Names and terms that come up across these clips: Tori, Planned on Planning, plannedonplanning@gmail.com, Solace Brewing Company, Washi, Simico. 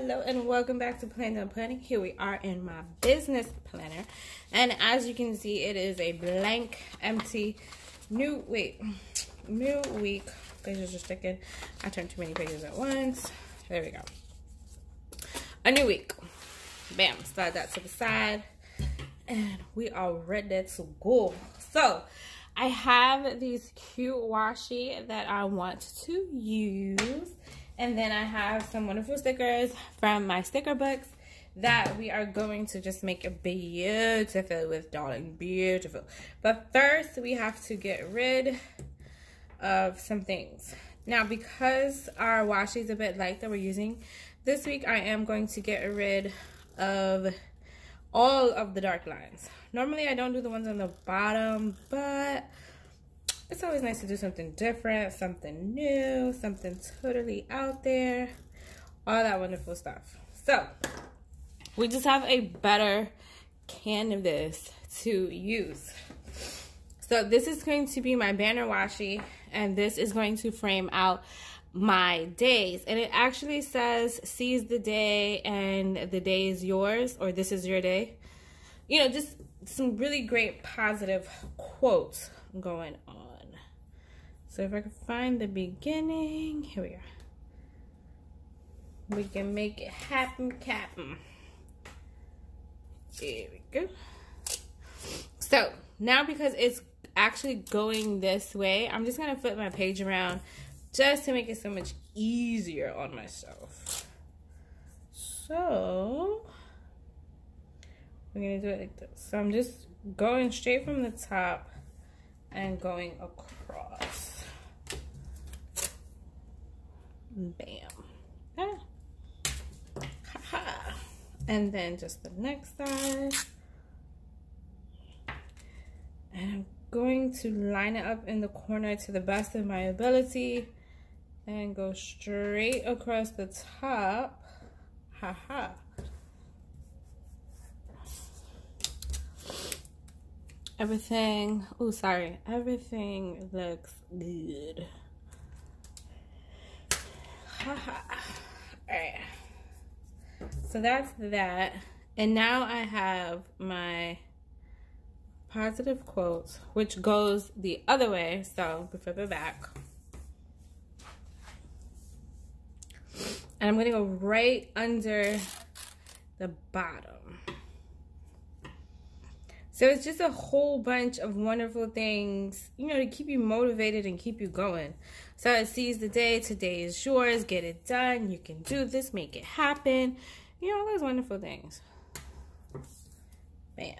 Hello and welcome back to Planned on Planning. Here we are in my business planner, and as you can see, it is a blank, empty, new week. Pages are sticking. I turned too many pages at once. There we go. A new week. Bam. Slide that to the side, and we are ready to go. So I have these cute washi that I want to use. And then I have some wonderful stickers from my sticker books that we are going to just make beautiful with, darling, beautiful. But first, we have to get rid of some things. Now, because our washi is a bit light that we're using this week, I am going to get rid of all of the dark lines. Normally, I don't do the ones on the bottom, but it's always nice to do something different, something new, something totally out there, all that wonderful stuff. So we just have a better canvas to use. So this is going to be my banner washi, and this is going to frame out my days. And it actually says, seize the day and the day is yours, or this is your day. You know, just some really great positive quotes going on. So if I can find the beginning, here we are. We can make it happen, Captain. There we go. So now, because it's actually going this way, I'm just gonna flip my page around just to make it so much easier on myself. So we're gonna do it like this. So I'm just going straight from the top and going across. Bam. Ah. Ha ha. And then just the next side. And I'm going to line it up in the corner to the best of my ability and go straight across the top. Ha ha. Everything, oh sorry, everything looks good. Alright, so that's that. And now I have my positive quotes, which goes the other way. So we flip it back. And I'm going to go right under the bottom. So it's just a whole bunch of wonderful things, you know, to keep you motivated and keep you going. So it sees the day, today is yours, get it done, you can do this, make it happen. You know, all those wonderful things. Bam.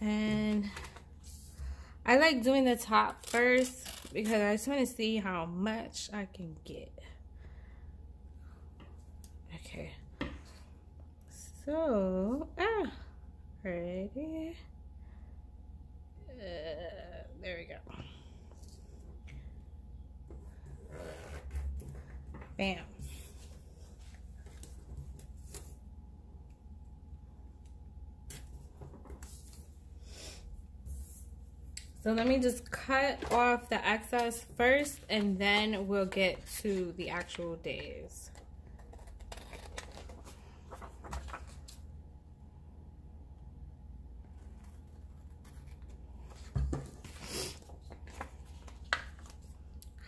And I like doing the top first because I just want to see how much I can get. Okay. So, ready? There we go. Bam. So let me just cut off the excess first, and then we'll get to the actual days.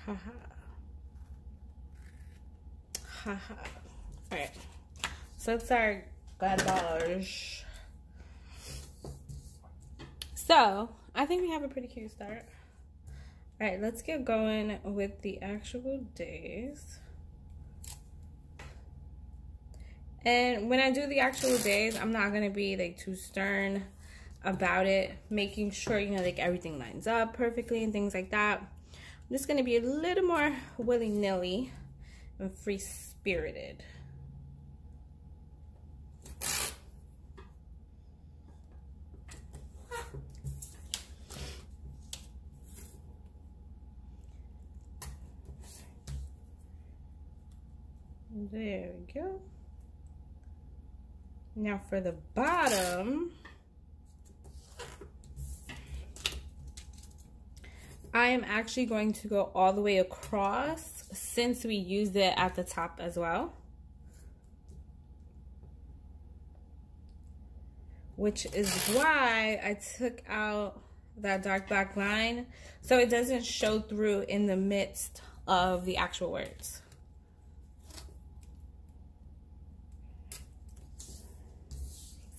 Haha. Haha. Alright. So it's our garbage. So I think we have a pretty cute start. Alright, let's get going with the actual days. And when I do the actual days, I'm not gonna be like too stern about it, making sure, you know, like everything lines up perfectly and things like that. I'm just going to be a little more willy-nilly and free-spirited. There we go. Now for the bottom, I am actually going to go all the way across since we used it at the top as well. which is why I took out that dark black line so it doesn't show through in the midst of the actual words.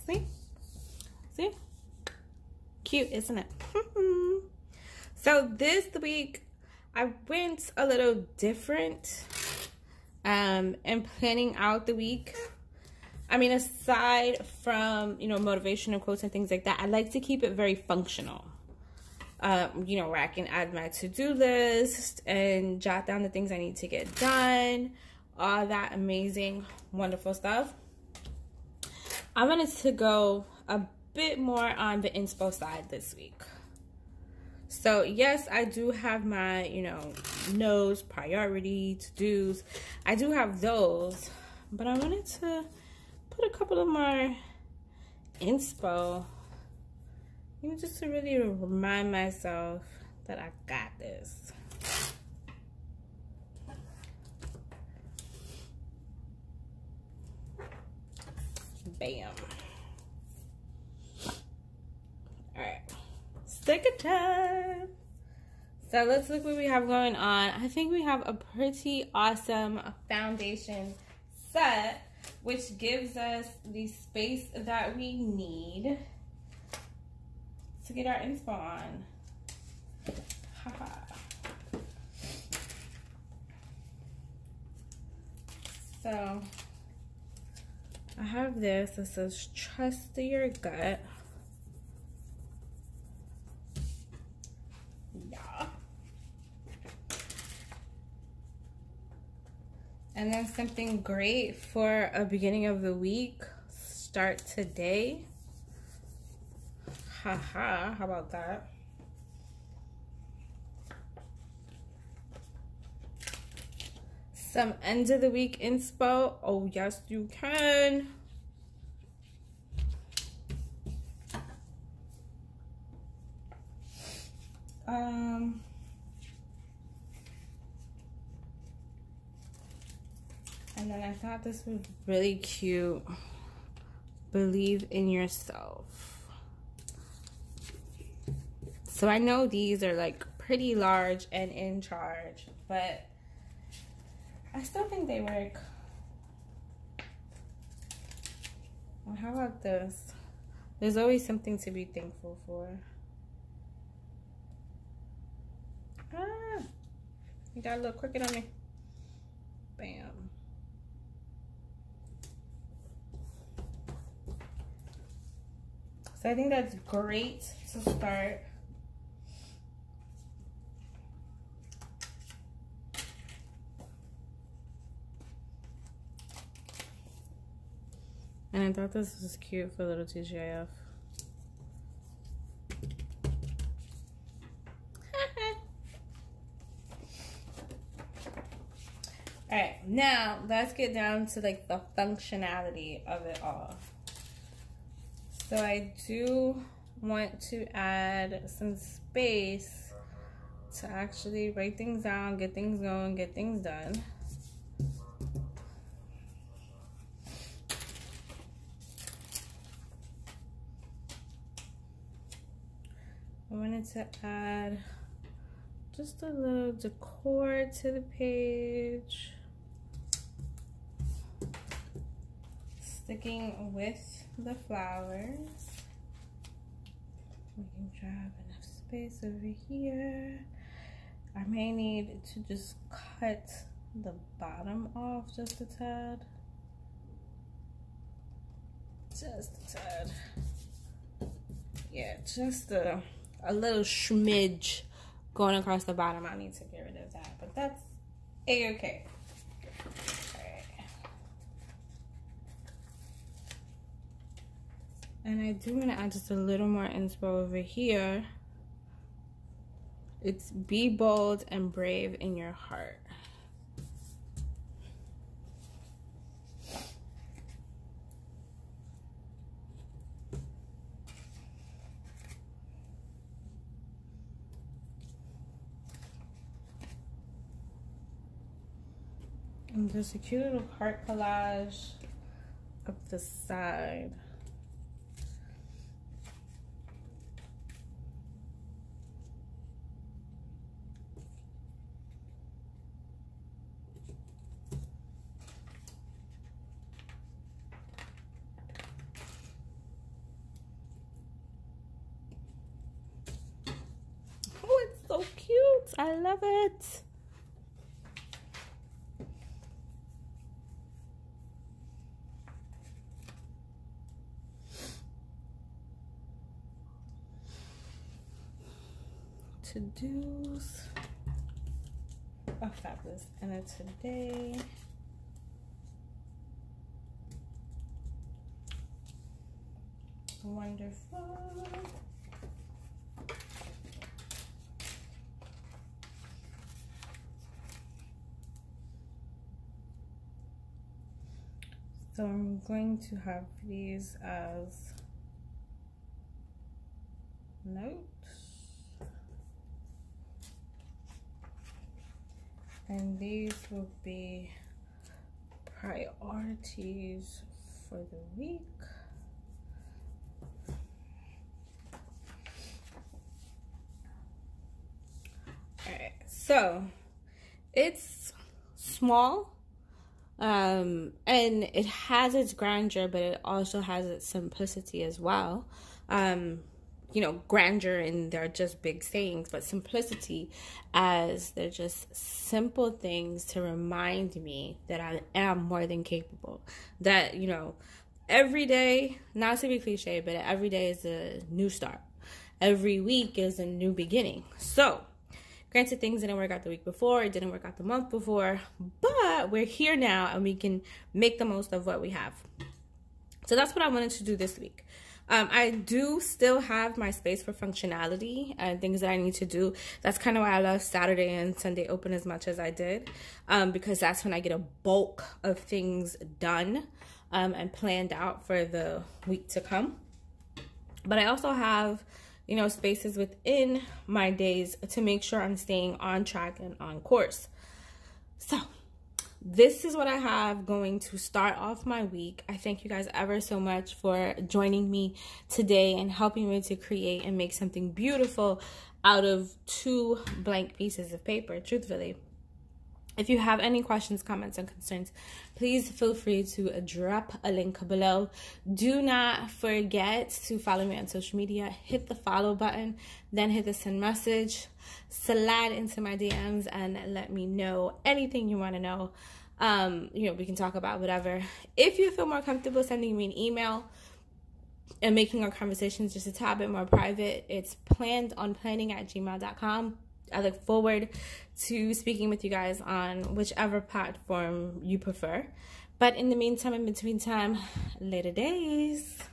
See? See? Cute, isn't it? So this week I went a little different in planning out the week. I mean, aside from, you know, motivational quotes and things like that, I like to keep it very functional. You know, where I can add my to-do list and jot down the things I need to get done. All that amazing, wonderful stuff. I wanted to go a bit more on the inspo side this week. So, yes, I do have my, you know, no's, priority, to-dos. I do have those, but I wanted to put a couple of more inspo, you know, just to really remind myself that I got this. Bam. All right, sticker time. So let's look what we have going on. I think we have a pretty awesome foundation set, which gives us the space that we need to get our inspo on. Haha. So I have this. It says trust your gut. Yeah. And then something great for a beginning of the week. Start today. Haha, how about that? Some end of the week inspo. Oh, yes, you can. And then I thought this was really cute. Believe in yourself. So I know these are like pretty large and in charge, but I still think they work. Well, how about this? There's always something to be thankful for. Ah, you got a little cricket on me. Bam. So I think that's great to start. And I thought this was cute for little TGIF. Alright, now let's get down to like the functionality of it all. So I do want to add some space to actually write things down, get things going, get things done. I wanted to add just a little decor to the page. Sticking with the flowers. We can grab enough space over here. I may need to just cut the bottom off just a tad. Just a tad. Yeah, just a little smidge going across the bottom. I need to get rid of that, but that's a-okay. And I do want to add just a little more inspo over here. It's be bold and brave in your heart. And there's a cute little heart collage up the side. I love it. To-dos. Oh, fabulous. And a today. Wonderful. So I'm going to have these as notes. And these will be priorities for the week. All right, so it's small, and it has its grandeur, but it also has its simplicity as well. You know, grandeur and they're just big things, but simplicity as they're just simple things to remind me that I am more than capable. That, you know, every day, not to be cliche, but every day is a new start. Every week is a new beginning. So, granted, things didn't work out the week before, it didn't work out the month before, but we're here now and we can make the most of what we have. So that's what I wanted to do this week. I do still have my space for functionality and things that I need to do. That's kind of why I left Saturday and Sunday open as much as I did, because that's when I get a bulk of things done and planned out for the week to come. But I also have, you know, spaces within my days to make sure I'm staying on track and on course. So this is what I have going to start off my week. I thank you guys ever so much for joining me today and helping me to create and make something beautiful out of two blank pieces of paper, truthfully. If you have any questions, comments, and concerns, please feel free to drop a link below. Do not forget to follow me on social media. Hit the follow button, then hit the send message. Slide into my DMs and let me know anything you want to know. You know, we can talk about whatever. If you feel more comfortable sending me an email and making our conversations just a tad bit more private, it's plannedonplanning@gmail.com. I look forward to speaking with you guys on whichever platform you prefer. But in the meantime, in between time, later days.